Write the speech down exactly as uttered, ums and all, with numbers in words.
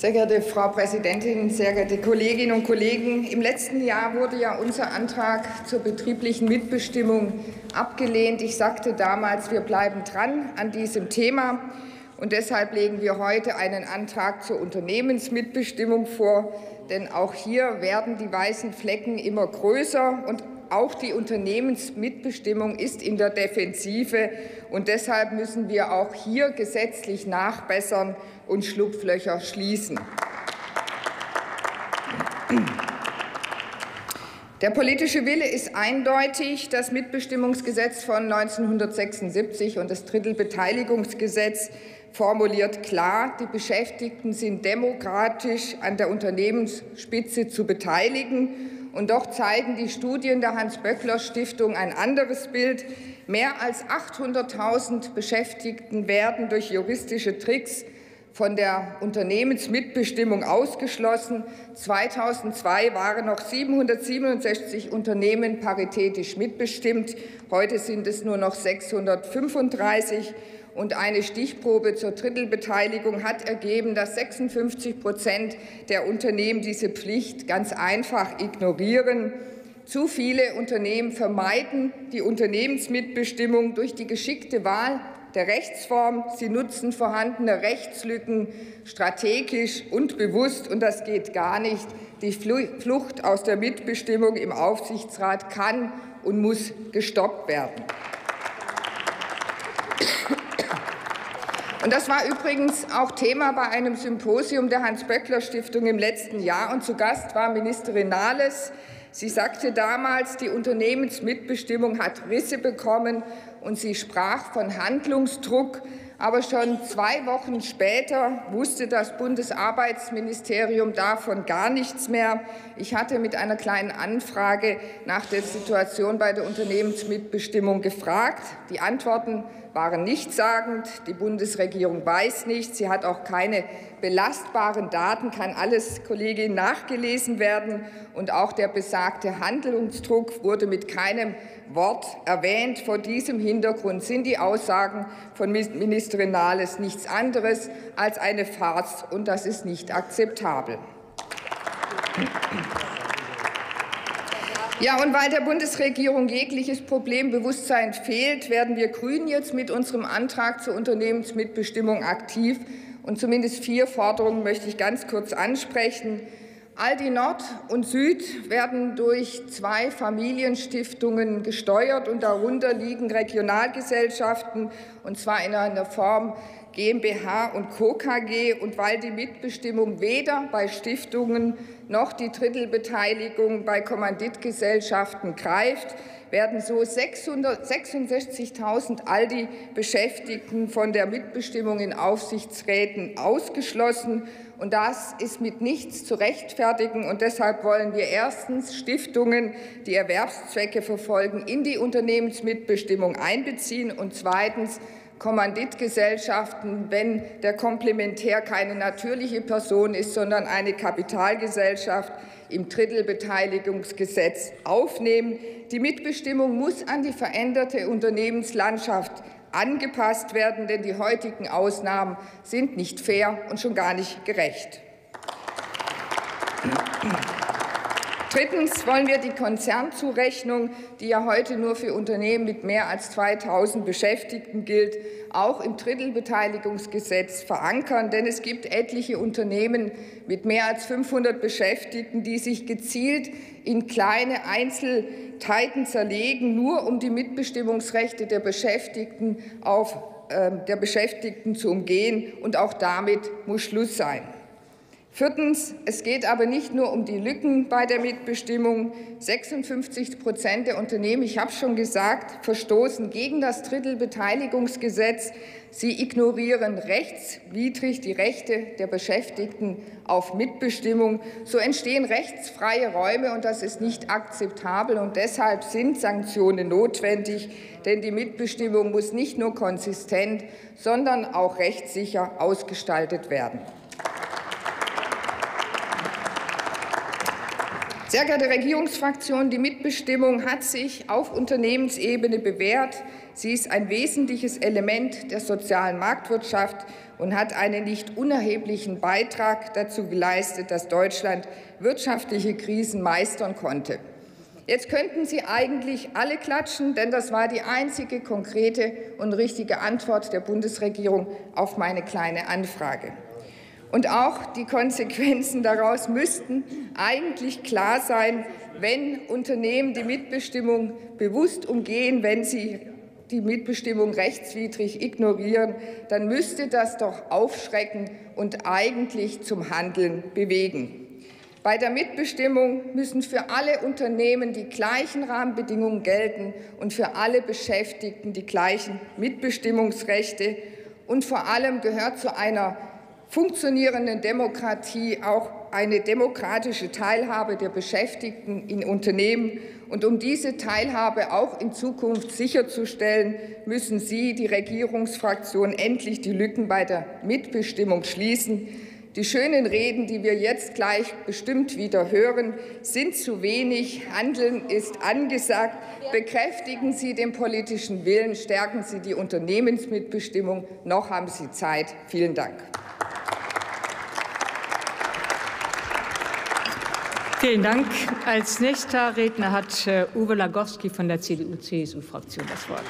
Sehr geehrte Frau Präsidentin, sehr geehrte Kolleginnen und Kollegen! Im letzten Jahr wurde ja unser Antrag zur betrieblichen Mitbestimmung abgelehnt. Ich sagte damals, wir bleiben dran an diesem Thema. Und deshalb legen wir heute einen Antrag zur Unternehmensmitbestimmung vor. Denn auch hier werden die weißen Flecken immer größer. Und auch die Unternehmensmitbestimmung ist in der Defensive, und deshalb müssen wir auch hier gesetzlich nachbessern und Schlupflöcher schließen. Der politische Wille ist eindeutig. Das Mitbestimmungsgesetz von neunzehnhundertsechsundsiebzig und das Drittelbeteiligungsgesetz formuliert klar, die Beschäftigten sind demokratisch an der Unternehmensspitze zu beteiligen. Und doch zeigen die Studien der Hans-Böckler-Stiftung ein anderes Bild. Mehr als achthunderttausend Beschäftigten werden durch juristische Tricks von der Unternehmensmitbestimmung ausgeschlossen. zweitausendzwei waren noch siebenhundertsiebenundsechzig Unternehmen paritätisch mitbestimmt. Heute sind es nur noch sechshundertfünfunddreißig. Und eine Stichprobe zur Drittelbeteiligung hat ergeben, dass sechsundfünfzig Prozent der Unternehmen diese Pflicht ganz einfach ignorieren. Zu viele Unternehmen vermeiden die Unternehmensmitbestimmung durch die geschickte Wahl der Rechtsform. Sie nutzen vorhandene Rechtslücken strategisch und bewusst, und das geht gar nicht. Die Flucht aus der Mitbestimmung im Aufsichtsrat kann und muss gestoppt werden. Und das war übrigens auch Thema bei einem Symposium der Hans-Böckler-Stiftung im letzten Jahr. Und zu Gast war Ministerin Nahles. Sie sagte damals, die Unternehmensmitbestimmung hat Risse bekommen, und sie sprach von Handlungsdruck. Aber schon zwei Wochen später wusste das Bundesarbeitsministerium davon gar nichts mehr. Ich hatte mit einer kleinen Anfrage nach der Situation bei der Unternehmensmitbestimmung gefragt. Die Antworten waren nichtssagend. Die Bundesregierung weiß nichts. Sie hat auch keine belastbaren Daten, kann alles, Kollegin, nachgelesen werden. Und auch der besagte Handlungsdruck wurde mit keinem Wort erwähnt. Vor diesem Hintergrund sind die Aussagen von Ministerin Nahles nichts anderes als eine Farce, und das ist nicht akzeptabel. Ja, und weil der Bundesregierung jegliches Problembewusstsein fehlt, werden wir Grünen jetzt mit unserem Antrag zur Unternehmensmitbestimmung aktiv. Und zumindest vier Forderungen möchte ich ganz kurz ansprechen. Aldi Nord und Süd werden durch zwei Familienstiftungen gesteuert, und darunter liegen Regionalgesellschaften, und zwar in einer Form GmbH und Co. K G. Und weil die Mitbestimmung weder bei Stiftungen noch die Drittelbeteiligung bei Kommanditgesellschaften greift, werden so sechshundertsechsundsechzigtausend Aldi-Beschäftigten von der Mitbestimmung in Aufsichtsräten ausgeschlossen. Und das ist mit nichts zu rechtfertigen. Und deshalb wollen wir erstens Stiftungen, die Erwerbszwecke verfolgen, in die Unternehmensmitbestimmung einbeziehen, und zweitens Kommanditgesellschaften, wenn der Komplementär keine natürliche Person ist, sondern eine Kapitalgesellschaft, im Drittelbeteiligungsgesetz aufnehmen. Die Mitbestimmung muss an die veränderte Unternehmenslandschaft angepasst werden, denn die heutigen Ausnahmen sind nicht fair und schon gar nicht gerecht. Drittens wollen wir die Konzernzurechnung, die ja heute nur für Unternehmen mit mehr als zweitausend Beschäftigten gilt, auch im Drittelbeteiligungsgesetz verankern. Denn es gibt etliche Unternehmen mit mehr als fünfhundert Beschäftigten, die sich gezielt in kleine Einzelheiten zerlegen, nur um die Mitbestimmungsrechte der Beschäftigten, auf, äh, der Beschäftigten zu umgehen. Und auch damit muss Schluss sein. Viertens. Es geht aber nicht nur um die Lücken bei der Mitbestimmung. sechsundfünfzig Prozent der Unternehmen, ich habe schon gesagt, verstoßen gegen das Drittelbeteiligungsgesetz. Sie ignorieren rechtswidrig die Rechte der Beschäftigten auf Mitbestimmung. So entstehen rechtsfreie Räume, und das ist nicht akzeptabel. Und deshalb sind Sanktionen notwendig, denn die Mitbestimmung muss nicht nur konsistent, sondern auch rechtssicher ausgestaltet werden. Sehr geehrte Regierungsfraktion, die Mitbestimmung hat sich auf Unternehmensebene bewährt. Sie ist ein wesentliches Element der sozialen Marktwirtschaft, und hat einen nicht unerheblichen Beitrag dazu geleistet, dass Deutschland wirtschaftliche Krisen meistern konnte. Jetzt könnten Sie eigentlich alle klatschen, denn das war die einzige konkrete und richtige Antwort der Bundesregierung auf meine kleine Anfrage. Und auch die Konsequenzen daraus müssten eigentlich klar sein, wenn Unternehmen die Mitbestimmung bewusst umgehen, wenn sie die Mitbestimmung rechtswidrig ignorieren, dann müsste das doch aufschrecken und eigentlich zum Handeln bewegen. Bei der Mitbestimmung müssen für alle Unternehmen die gleichen Rahmenbedingungen gelten und für alle Beschäftigten die gleichen Mitbestimmungsrechte. Und vor allem gehört zu einer funktionierenden Demokratie auch eine demokratische Teilhabe der Beschäftigten in Unternehmen. Und um diese Teilhabe auch in Zukunft sicherzustellen, müssen Sie, die Regierungsfraktion, endlich die Lücken bei der Mitbestimmung schließen. Die schönen Reden, die wir jetzt gleich bestimmt wieder hören, sind zu wenig. Handeln ist angesagt. Bekräftigen Sie den politischen Willen, stärken Sie die Unternehmensmitbestimmung. Noch haben Sie Zeit. Vielen Dank. Vielen Dank. Als nächster Redner hat Uwe Lagowski von der C D U C S U-Fraktion das Wort.